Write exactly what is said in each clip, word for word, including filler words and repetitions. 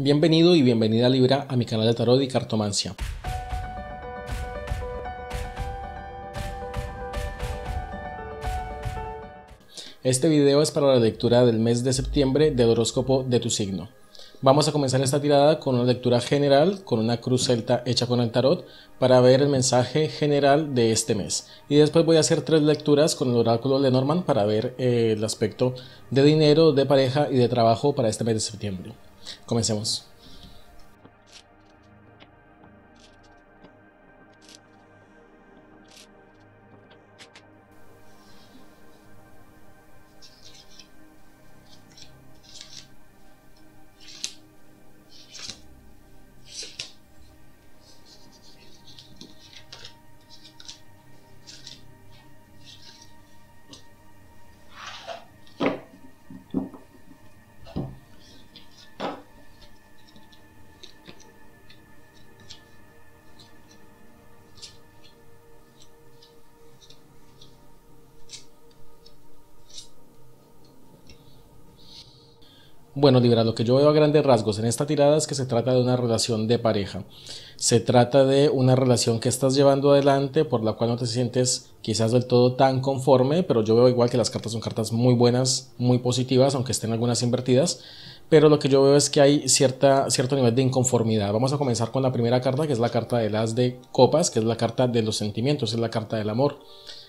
Bienvenido y bienvenida Libra a mi canal de Tarot y Cartomancia. Este video es para la lectura del mes de septiembre del horóscopo de tu signo. Vamos a comenzar esta tirada con una lectura general, con una cruz celta hecha con el tarot, para ver el mensaje general de este mes. Y después voy a hacer tres lecturas con el oráculo Lenormand para ver eh, el aspecto de dinero, de pareja y de trabajo para este mes de septiembre. Comencemos. Bueno, Libra, lo que yo veo a grandes rasgos en esta tirada es que se trata de una relación de pareja. Se trata de una relación que estás llevando adelante, por la cual no te sientes quizás del todo tan conforme, pero yo veo igual que las cartas son cartas muy buenas, muy positivas, aunque estén algunas invertidas. Pero lo que yo veo es que hay cierta, cierto nivel de inconformidad. Vamos a comenzar con la primera carta, que es la carta del As de Copas, que es la carta de los sentimientos, es la carta del amor.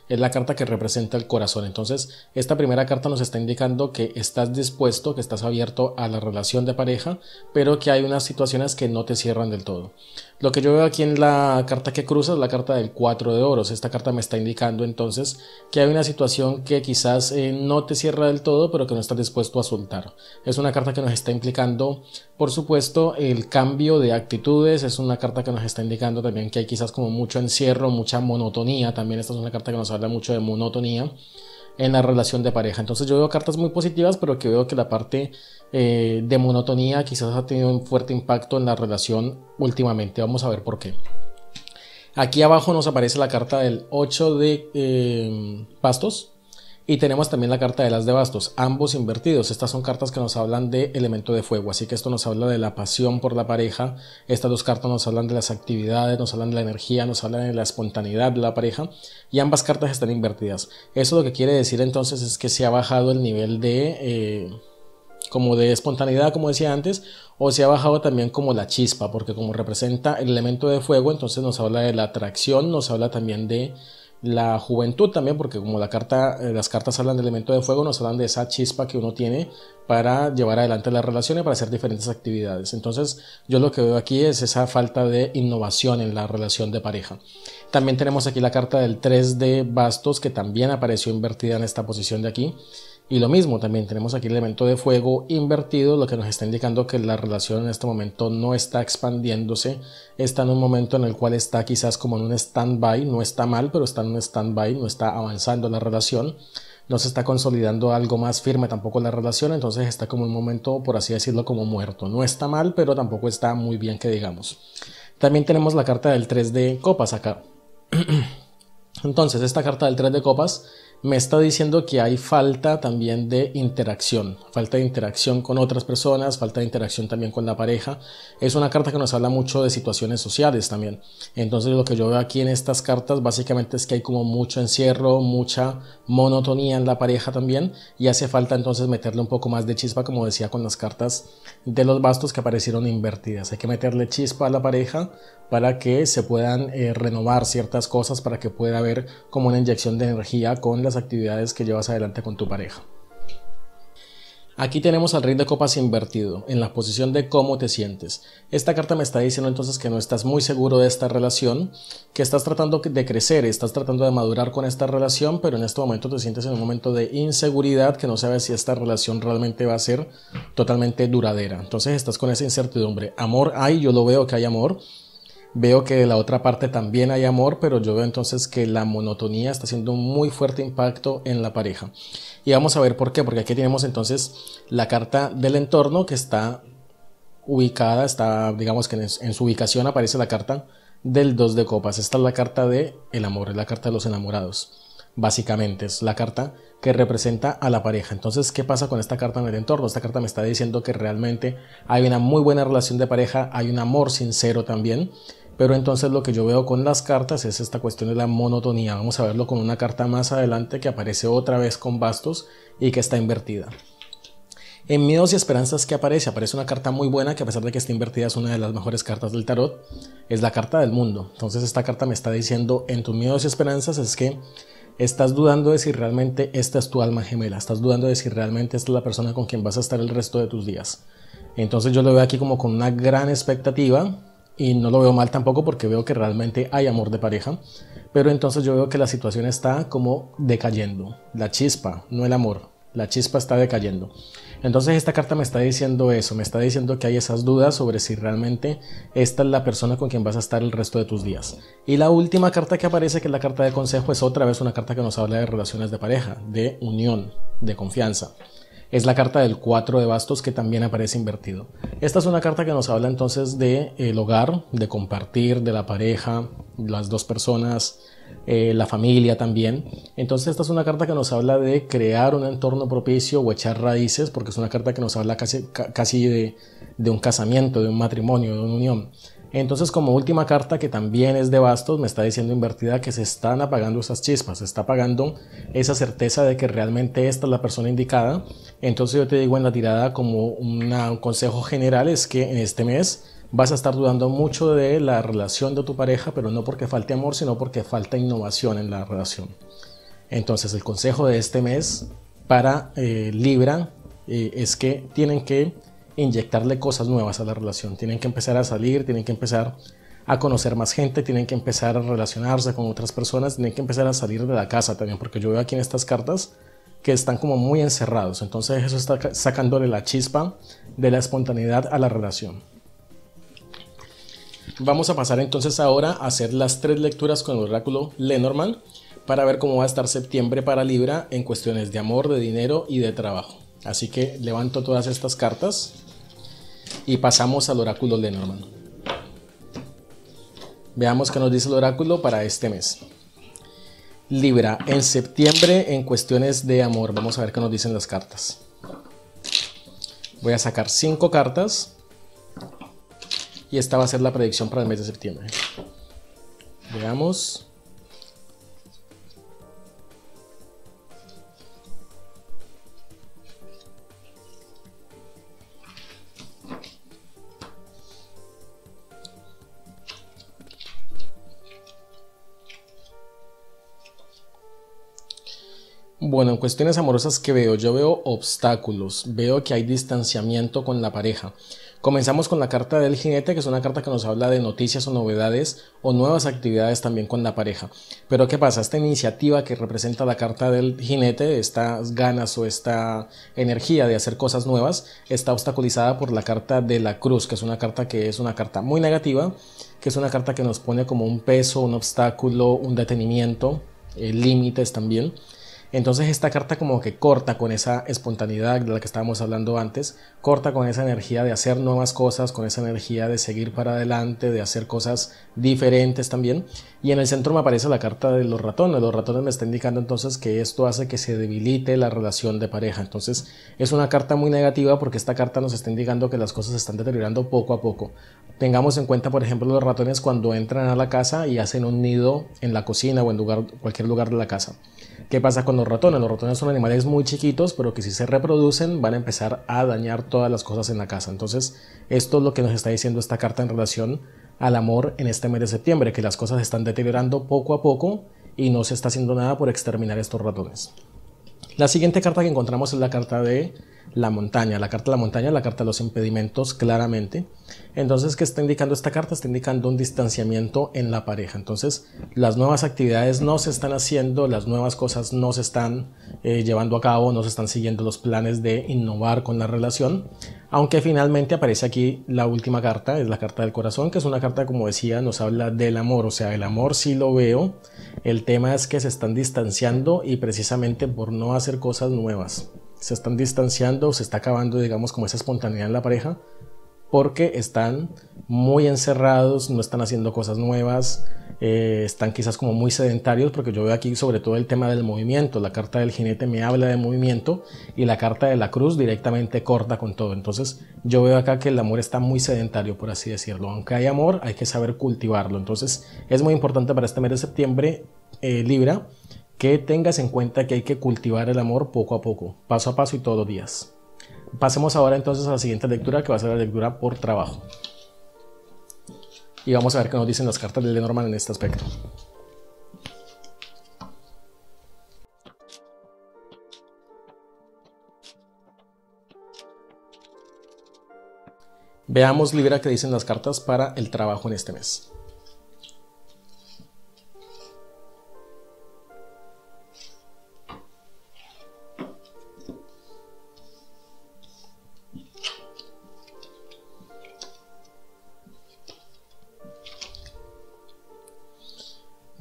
Es la carta que representa el corazón. Entonces, esta primera carta nos está indicando que estás dispuesto, que estás abierto a la relación de pareja, pero que hay unas situaciones que no te cierran del todo. Lo que yo veo aquí en la carta que cruza es la carta del cuatro de oros. Esta carta me está indicando entonces que hay una situación que quizás eh, no te cierra del todo, pero que no estás dispuesto a soltar. Es una carta que nos está implicando, por supuesto, el cambio de actitudes. Es una carta que nos está indicando también que hay quizás como mucho encierro, mucha monotonía. También esta es una carta que nos habla mucho de monotonía en la relación de pareja. Entonces yo veo cartas muy positivas, pero que veo que la parte eh, de monotonía quizás ha tenido un fuerte impacto en la relación últimamente. Vamos a ver por qué. Aquí abajo nos aparece la carta del ocho de bastos y tenemos también la carta del As de Bastos, ambos invertidos. Estas son cartas que nos hablan de elemento de fuego, así que esto nos habla de la pasión por la pareja. Estas dos cartas nos hablan de las actividades, nos hablan de la energía, nos hablan de la espontaneidad de la pareja, y ambas cartas están invertidas. Eso lo que quiere decir entonces es que se ha bajado el nivel de... Eh, como de espontaneidad, como decía antes, o se ha bajado también como la chispa, porque como representa el elemento de fuego, entonces nos habla de la atracción, nos habla también de la juventud también, porque como la carta, las cartas hablan del elemento de fuego, nos hablan de esa chispa que uno tiene para llevar adelante las relaciones, para hacer diferentes actividades. Entonces yo lo que veo aquí es esa falta de innovación en la relación de pareja. También tenemos aquí la carta del tres de bastos, que también apareció invertida en esta posición de aquí. Y lo mismo, también tenemos aquí el elemento de fuego invertido, lo que nos está indicando que la relación en este momento no está expandiéndose, está en un momento en el cual está quizás como en un stand-by, no está mal, pero está en un stand-by, no está avanzando la relación, no se está consolidando algo más firme tampoco la relación, entonces está como un momento, por así decirlo, como muerto, no está mal, pero tampoco está muy bien que digamos. También tenemos la carta del tres de copas acá. Entonces esta carta del tres de copas me está diciendo que hay falta también de interacción, falta de interacción con otras personas, falta de interacción también con la pareja. Es una carta que nos habla mucho de situaciones sociales también. Entonces lo que yo veo aquí en estas cartas básicamente es que hay como mucho encierro, mucha monotonía en la pareja también, y hace falta entonces meterle un poco más de chispa, como decía con las cartas de los bastos que aparecieron invertidas. Hay que meterle chispa a la pareja para que se puedan eh, renovar ciertas cosas, para que pueda haber como una inyección de energía con la actividades que llevas adelante con tu pareja. Aquí tenemos al Rey de Copas invertido en la posición de cómo te sientes. Esta carta me está diciendo entonces que no estás muy seguro de esta relación, que estás tratando de crecer, estás tratando de madurar con esta relación, pero en este momento te sientes en un momento de inseguridad, que no sabes si esta relación realmente va a ser totalmente duradera. Entonces estás con esa incertidumbre. Amor hay, yo lo veo que hay amor. Veo que de la otra parte también hay amor, pero yo veo entonces que la monotonía está haciendo un muy fuerte impacto en la pareja. Y vamos a ver por qué, porque aquí tenemos entonces la carta del entorno, que está ubicada, está, digamos que en su ubicación aparece la carta del dos de copas. Esta es la carta del amor, es la carta de los enamorados. básicamente es la carta que representa a la pareja. Entonces, ¿qué pasa con esta carta en el entorno? Esta carta me está diciendo que realmente hay una muy buena relación de pareja, hay un amor sincero también, pero entonces lo que yo veo con las cartas es esta cuestión de la monotonía. Vamos a verlo con una carta más adelante que aparece otra vez con bastos y que está invertida. En miedos y esperanzas, ¿qué aparece? Aparece una carta muy buena que, a pesar de que está invertida, es una de las mejores cartas del tarot. Es la carta del mundo. Entonces esta carta me está diciendo, en tus miedos y esperanzas es que estás dudando de si realmente esta es tu alma gemela, estás dudando de si realmente esta es la persona con quien vas a estar el resto de tus días. Entonces yo lo veo aquí como con una gran expectativa y no lo veo mal tampoco, porque veo que realmente hay amor de pareja, pero entonces yo veo que la situación está como decayendo, la chispa, no el amor, la chispa está decayendo. Entonces esta carta me está diciendo eso, me está diciendo que hay esas dudas sobre si realmente esta es la persona con quien vas a estar el resto de tus días. Y la última carta que aparece, que es la carta de consejo, es otra vez una carta que nos habla de relaciones de pareja, de unión, de confianza. Es la carta del cuatro de bastos, que también aparece invertido. Esta es una carta que nos habla entonces de el hogar, de compartir, de la pareja, las dos personas, Eh, la familia también. Entonces esta es una carta que nos habla de crear un entorno propicio o echar raíces, porque es una carta que nos habla casi, ca casi de, de un casamiento, de un matrimonio, de una unión. Entonces, como última carta, que también es de bastos, me está diciendo invertida que se están apagando esas chispas, se está apagando esa certeza de que realmente esta es la persona indicada. Entonces yo te digo en la tirada, como una, un consejo general, es que en este mes vas a estar dudando mucho de la relación de tu pareja, pero no porque falte amor, sino porque falta innovación en la relación. Entonces el consejo de este mes para eh, Libra eh, es que tienen que inyectarle cosas nuevas a la relación, tienen que empezar a salir, tienen que empezar a conocer más gente, tienen que empezar a relacionarse con otras personas, tienen que empezar a salir de la casa también, porque yo veo aquí en estas cartas que están como muy encerrados. Entonces eso está sacándole la chispa de la espontaneidad a la relación. Vamos a pasar entonces ahora a hacer las tres lecturas con el oráculo Lenormand para ver cómo va a estar septiembre para Libra en cuestiones de amor, de dinero y de trabajo. Así que levanto todas estas cartas y pasamos al oráculo Lenormand. Veamos qué nos dice el oráculo para este mes. Libra, en septiembre en cuestiones de amor. Vamos a ver qué nos dicen las cartas. Voy a sacar cinco cartas. Y esta va a ser la predicción para el mes de septiembre. Veamos. Bueno, en cuestiones amorosas, ¿qué veo? Yo veo obstáculos, veo que hay distanciamiento con la pareja. Comenzamos con la carta del jinete, que es una carta que nos habla de noticias o novedades o nuevas actividades también con la pareja. Pero ¿qué pasa? Esta iniciativa que representa la carta del jinete, estas ganas o esta energía de hacer cosas nuevas, está obstaculizada por la carta de la cruz, que es una carta que es una carta muy negativa, que es una carta que nos pone como un peso, un obstáculo, un detenimiento, eh, límites también. Entonces esta carta como que corta con esa espontaneidad de la que estábamos hablando antes, corta con esa energía de hacer nuevas cosas, con esa energía de seguir para adelante, de hacer cosas diferentes también. Y en el centro me aparece la carta de los ratones. Los ratones me está indicando entonces que esto hace que se debilite la relación de pareja. Entonces es una carta muy negativa, porque esta carta nos está indicando que las cosas se están deteriorando poco a poco. Tengamos en cuenta, por ejemplo, los ratones cuando entran a la casa y hacen un nido en la cocina o en lugar, cualquier lugar de la casa. ¿Qué pasa con los ratones? Los ratones son animales muy chiquitos, pero que si se reproducen van a empezar a dañar todas las cosas en la casa. Entonces esto es lo que nos está diciendo esta carta en relación al amor en este mes de septiembre, que las cosas se están deteriorando poco a poco y no se está haciendo nada por exterminar estos ratones. La siguiente carta que encontramos es la carta de la montaña. La carta de la montaña, la carta de los impedimentos, claramente. Entonces, ¿qué está indicando esta carta? Está indicando un distanciamiento en la pareja. Entonces, las nuevas actividades no se están haciendo, las nuevas cosas no se están eh, llevando a cabo, no se están siguiendo los planes de innovar con la relación. Aunque finalmente aparece aquí la última carta, es la carta del corazón, que es una carta, como decía, nos habla del amor. O sea, el amor sí lo veo. El tema es que se están distanciando, y precisamente por no hacer cosas nuevas. Se están distanciando, se está acabando, digamos, como esa espontaneidad en la pareja, porque están muy encerrados, no están haciendo cosas nuevas, eh, están quizás como muy sedentarios, porque yo veo aquí sobre todo el tema del movimiento. La carta del jinete me habla de movimiento y la carta de la cruz directamente corta con todo. Entonces yo veo acá que el amor está muy sedentario, por así decirlo. Aunque hay amor, hay que saber cultivarlo. Entonces es muy importante para este mes de septiembre, eh, Libra, que tengas en cuenta que hay que cultivar el amor poco a poco, paso a paso y todos los días. Pasemos ahora entonces a la siguiente lectura, que va a ser la lectura por trabajo. Y vamos a ver qué nos dicen las cartas de Lenormand en este aspecto. Veamos, Libra, qué dicen las cartas para el trabajo en este mes.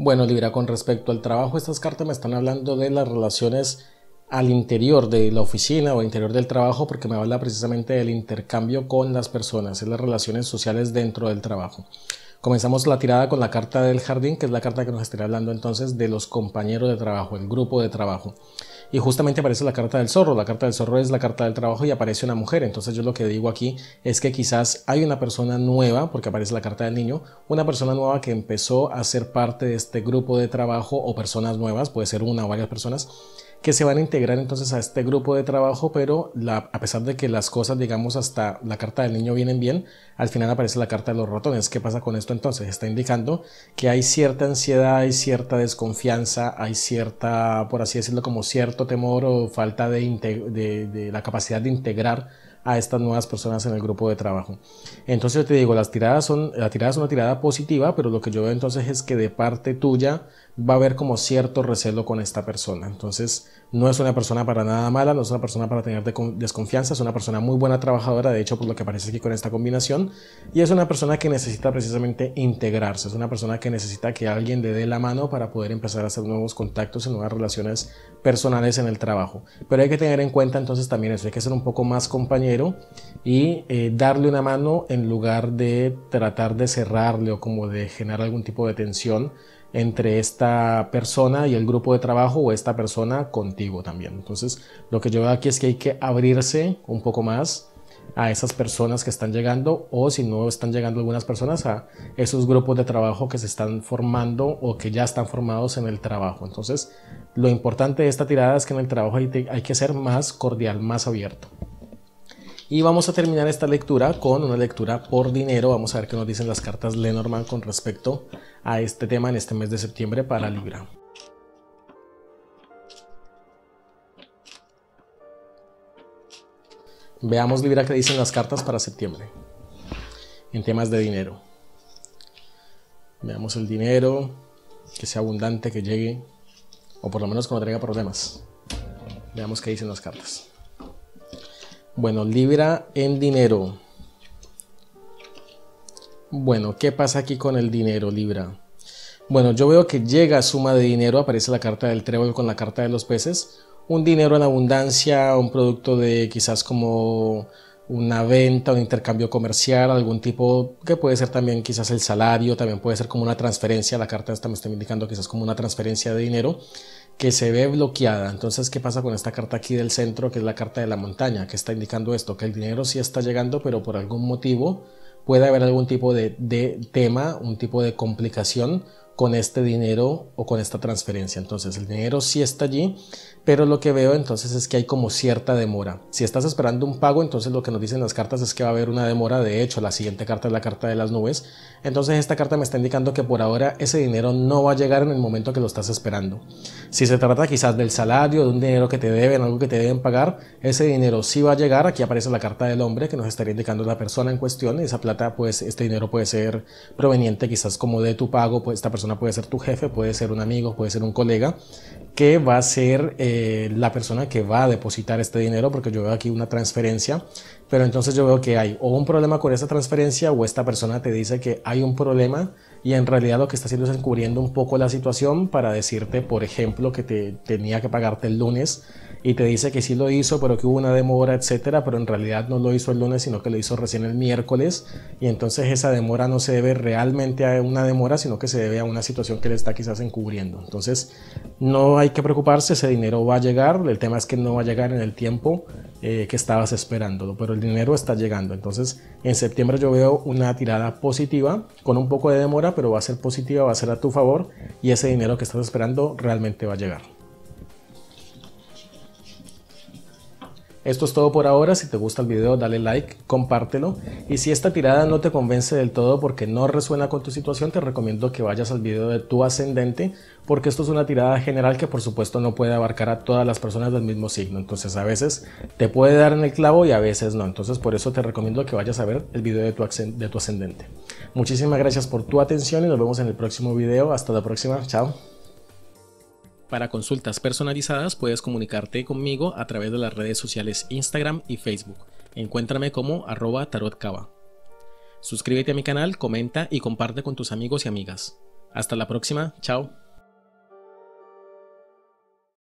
Bueno, Libra, con respecto al trabajo, estas cartas me están hablando de las relaciones al interior de la oficina o al interior del trabajo, porque me habla precisamente del intercambio con las personas, es las relaciones sociales dentro del trabajo. Comenzamos la tirada con la carta del jardín, que es la carta que nos estará hablando entonces de los compañeros de trabajo, el grupo de trabajo. Y justamente aparece la carta del zorro. La carta del zorro es la carta del trabajo y aparece una mujer. Entonces yo lo que digo aquí es que quizás hay una persona nueva, porque aparece la carta del niño, una persona nueva que empezó a ser parte de este grupo de trabajo, o personas nuevas, puede ser una o varias personas, que se van a integrar entonces a este grupo de trabajo, pero la, a pesar de que las cosas, digamos, hasta la carta del niño vienen bien, al final aparece la carta de los ratones. ¿Qué pasa con esto entonces? Está indicando que hay cierta ansiedad, hay cierta desconfianza, hay cierta, por así decirlo, como cierto temor o falta de, de, de la capacidad de integrar a estas nuevas personas en el grupo de trabajo. Entonces yo te digo, las tiradas son, la tirada es una tirada positiva, pero lo que yo veo entonces es que de parte tuya va a haber como cierto recelo con esta persona. Entonces no es una persona para nada mala, no es una persona para tener desconfianza, es una persona muy buena trabajadora, de hecho por lo que aparece aquí con esta combinación, y es una persona que necesita precisamente integrarse, es una persona que necesita que alguien le dé la mano para poder empezar a hacer nuevos contactos y nuevas relaciones personales en el trabajo. Pero hay que tener en cuenta entonces también eso, hay que ser un poco más compañero y eh, darle una mano en lugar de tratar de cerrarle o como de generar algún tipo de tensión entre esta persona y el grupo de trabajo, o esta persona contigo también. Entonces lo que yo veo aquí es que hay que abrirse un poco más a esas personas que están llegando, o si no están llegando algunas personas, a esos grupos de trabajo que se están formando o que ya están formados en el trabajo. Entonces lo importante de esta tirada es que en el trabajo hay, hay que ser más cordial, más abierto. Y vamos a terminar esta lectura con una lectura por dinero. Vamos a ver qué nos dicen las cartas Lenormand con respecto a este tema en este mes de septiembre para Libra. Veamos, Libra, qué dicen las cartas para septiembre en temas de dinero. Veamos el dinero, que sea abundante, que llegue, o por lo menos que no traiga problemas. Veamos qué dicen las cartas. Bueno, Libra en dinero. Bueno, ¿qué pasa aquí con el dinero, Libra? Bueno, yo veo que llega suma de dinero, aparece la carta del trébol con la carta de los peces. Un dinero en abundancia, un producto de quizás como una venta, un intercambio comercial, algún tipo, que puede ser también quizás el salario, también puede ser como una transferencia. La carta esta me está indicando quizás como una transferencia de dinero que se ve bloqueada. Entonces, ¿qué pasa con esta carta aquí del centro, que es la carta de la montaña, que está indicando esto? Que el dinero sí está llegando, pero por algún motivo puede haber algún tipo de, de tema, un tipo de complicación con este dinero o con esta transferencia. Entonces el dinero sí está allí, pero lo que veo entonces es que hay como cierta demora. Si estás esperando un pago, entonces lo que nos dicen las cartas es que va a haber una demora. De hecho, la siguiente carta es la carta de las nubes. Entonces esta carta me está indicando que por ahora ese dinero no va a llegar en el momento que lo estás esperando. Si se trata quizás del salario, de un dinero que te deben, algo que te deben pagar, ese dinero sí va a llegar. Aquí aparece la carta del hombre, que nos estaría indicando la persona en cuestión. Y esa plata, pues este dinero puede ser proveniente quizás como de tu pago, pues esta persona puede ser tu jefe, puede ser un amigo, puede ser un colega, que va a ser eh, la persona que va a depositar este dinero, porque yo veo aquí una transferencia. Pero entonces yo veo que hay o un problema con esa transferencia, o esta persona te dice que hay un problema y en realidad lo que está haciendo es encubriendo un poco la situación para decirte, por ejemplo, que te tenía que pagarte el lunes y te dice que sí lo hizo, pero que hubo una demora, etcétera, pero en realidad no lo hizo el lunes, sino que lo hizo recién el miércoles, y entonces esa demora no se debe realmente a una demora, sino que se debe a una situación que le está quizás encubriendo. Entonces no hay que preocuparse, ese dinero va a llegar, el tema es que no va a llegar en el tiempo eh, que estabas esperándolo, pero el dinero está llegando. Entonces en septiembre yo veo una tirada positiva, con un poco de demora, pero va a ser positiva, va a ser a tu favor y ese dinero que estás esperando realmente va a llegar. Esto es todo por ahora. Si te gusta el video dale like, compártelo y si esta tirada no te convence del todo porque no resuena con tu situación, te recomiendo que vayas al video de tu ascendente, porque esto es una tirada general que por supuesto no puede abarcar a todas las personas del mismo signo, entonces a veces te puede dar en el clavo y a veces no, entonces por eso te recomiendo que vayas a ver el video de tu ascendente. Muchísimas gracias por tu atención y nos vemos en el próximo video. Hasta la próxima, chao. Para consultas personalizadas puedes comunicarte conmigo a través de las redes sociales Instagram y Facebook. Encuéntrame como arroba tarotcava. Suscríbete a mi canal, comenta y comparte con tus amigos y amigas. Hasta la próxima, chao.